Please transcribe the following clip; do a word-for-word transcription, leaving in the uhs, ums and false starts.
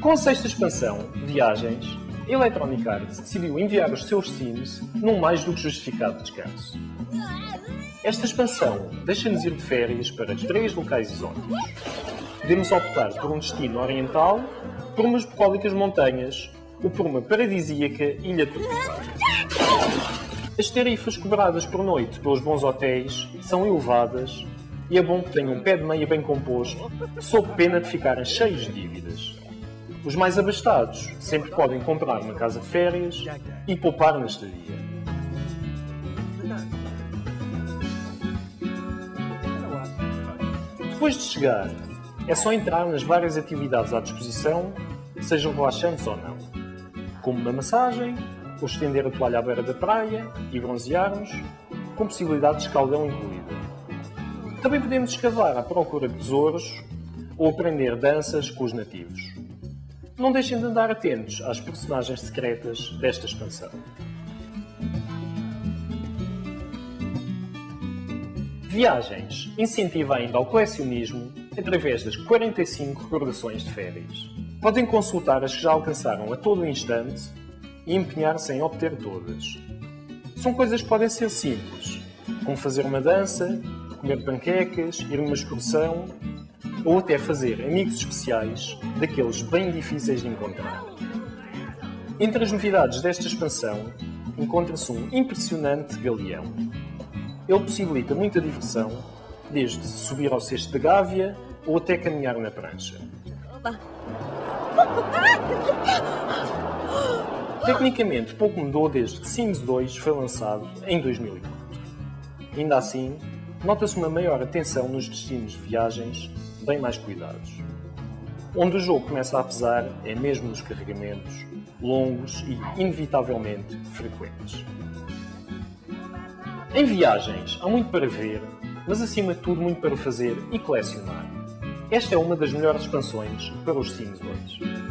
Com a sexta expansão, Viagens, Electronic Arts decidiu enviar os seus Sims num mais do que justificado descanso. Esta expansão deixa-nos ir de férias para três locais exóticos. Podemos optar por um destino oriental, por umas bucólicas montanhas ou por uma paradisíaca ilha tropical. As tarifas cobradas por noite pelos bons hotéis são elevadas e é bom que tenham um pé de meia bem composto, sob pena de ficarem cheios de dívidas. Os mais abastados sempre podem comprar uma casa de férias e poupar na estadia. Depois de chegar, é só entrar nas várias atividades à disposição, sejam relaxantes ou não, como uma massagem, ou estender a toalha à beira da praia e bronzearmos, com possibilidade de escaldão incluída. Também podemos escavar à procura de tesouros ou aprender danças com os nativos. Não deixem de andar atentos às personagens secretas desta expansão. Viagens incentiva ainda ao colecionismo através das quarenta e cinco recordações de férias. Podem consultar as que já alcançaram a todo instante e empenhar-se em obter todas. São coisas que podem ser simples, como fazer uma dança, comer panquecas, ir numa excursão, ou até fazer amigos especiais daqueles bem difíceis de encontrar. Entre as novidades desta expansão, encontra-se um impressionante galeão. Ele possibilita muita diversão, desde subir ao cesto de gávea ou até caminhar na prancha. Tecnicamente, pouco mudou desde que Sims dois foi lançado em dois mil e quatro. Ainda assim, nota-se uma maior atenção nos destinos de viagens, bem mais cuidados. Onde o jogo começa a pesar é mesmo nos carregamentos, longos e inevitavelmente frequentes. Em viagens, há muito para ver, mas acima de tudo muito para fazer e colecionar. Esta é uma das melhores expansões para os Sims dois.